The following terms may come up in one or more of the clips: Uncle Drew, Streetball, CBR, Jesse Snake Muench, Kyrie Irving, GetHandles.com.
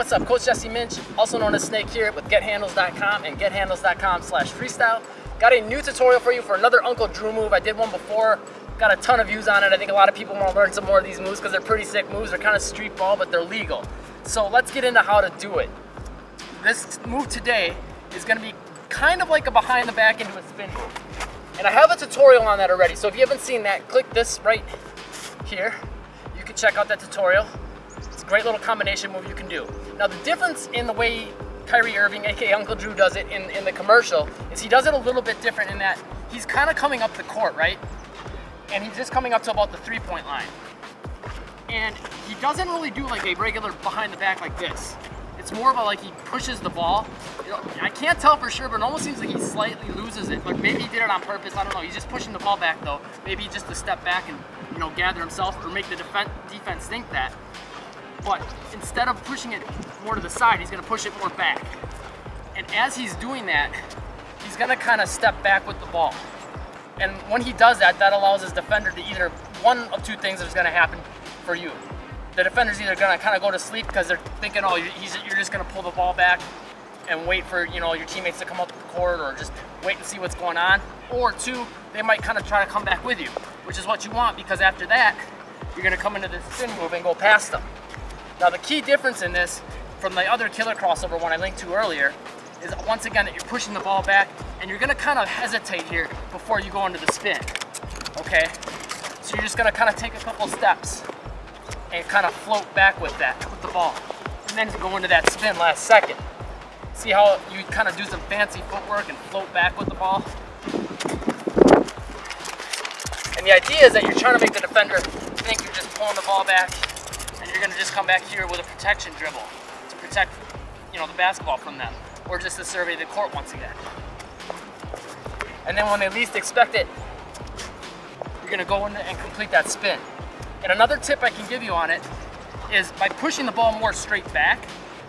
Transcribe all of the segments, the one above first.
what's up? Coach Jesse Muench, also known as Snake, here with GetHandles.com and GetHandles.com/freestyle. Got a new tutorial for you for another Uncle Drew move. I did one before, got a ton of views on it. I think a lot of people want to learn some more of these moves because they're pretty sick moves. They're kind of street ball, but they're legal. So let's get into how to do it. This move today is going to be kind of like a behind the back into a spin move. And I have a tutorial on that already. So if you haven't seen that, click this right here. You can check out that tutorial. It's a great little combination move you can do. Now the difference in the way Kyrie Irving, aka Uncle Drew, does it in the commercial is he does it a little bit different in that he's kind of coming up the court, right? And he's just coming up to about the three-point line. And he doesn't really do like a regular behind the back like this. It's more of a like he pushes the ball. I can't tell for sure, but it almost seems like he slightly loses it. Like maybe he did it on purpose, I don't know. He's just pushing the ball back though. Maybe just to step back and, you know, gather himself or make the defense think that. But instead of pushing it more to the side, he's gonna push it more back. And as he's doing that, he's gonna kind of step back with the ball. And when he does that, that allows his defender to either, one of two things is going to happen for you. The defender's either going to kind of go to sleep because they're thinking, oh, you're just going to pull the ball back and wait for, you know, your teammates to come up the court, or just wait and see what's going on. Or two, they might kind of try to come back with you, which is what you want, because after that, you're going to come into this spin move and go past them. Now, the key difference in this from the other killer crossover one I linked to earlier is, once again, that you're pushing the ball back and you're gonna kind of hesitate here before you go into the spin, okay? So you're just gonna kind of take a couple steps and kind of float back with that, with the ball, and then go into that spin last second. See how you kind of do some fancy footwork and float back with the ball? And the idea is that you're trying to make the defender think you're just pulling the ball back, and you're gonna just come back here with a protection dribble to protect, you know, the basketball from them, or just to survey the court once again. And then when they least expect it, you're gonna go in and complete that spin. And another tip I can give you on it is, by pushing the ball more straight back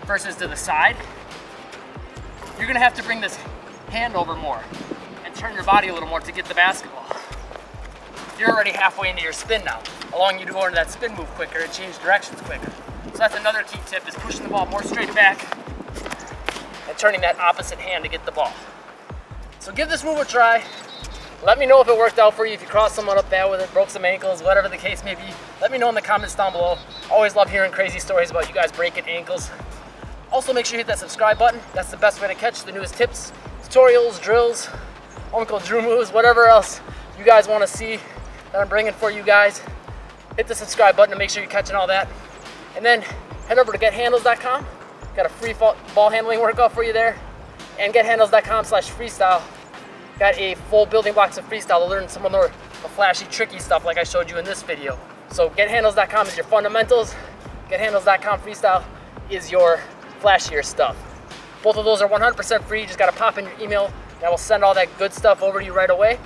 versus to the side, you're gonna have to bring this hand over more and turn your body a little more to get the basketball. You're already halfway into your spin now, allowing you to go into that spin move quicker and change directions quicker. So that's another key tip, is pushing the ball more straight back and turning that opposite hand to get the ball. So give this move a try. Let me know if it worked out for you, if you crossed someone up bad with it, broke some ankles, whatever the case may be. Let me know in the comments down below. Always love hearing crazy stories about you guys breaking ankles. Also, make sure you hit that subscribe button. That's the best way to catch the newest tips, tutorials, drills, Uncle Drew moves, whatever else you guys want to see that I'm bringing for you guys. Hit the subscribe button to make sure you're catching all that. And then head over to GetHandles.com. Got a free ball handling workout for you there. And GetHandles.com/freestyle. Got a full building blocks of freestyle to learn some of the flashy, tricky stuff like I showed you in this video. So GetHandles.com is your fundamentals. GetHandles.com freestyle is your flashier stuff. Both of those are 100% free. You just got to pop in your email, and I will send all that good stuff over to you right away.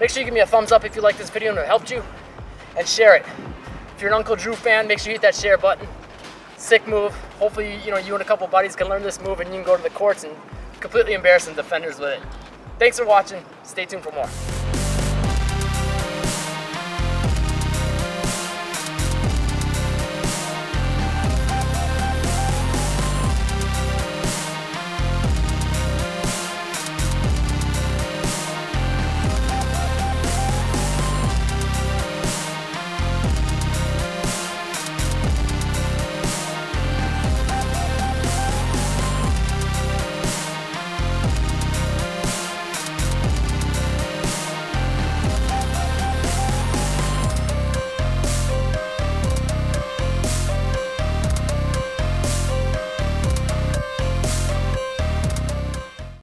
Make sure you give me a thumbs up if you like this video and it helped you, and share it. If you're an Uncle Drew fan, make sure you hit that share button. Sick move. Hopefully, you know, you and a couple buddies can learn this move and you can go to the courts and completely embarrass some defenders with it. Thanks for watching. Stay tuned for more.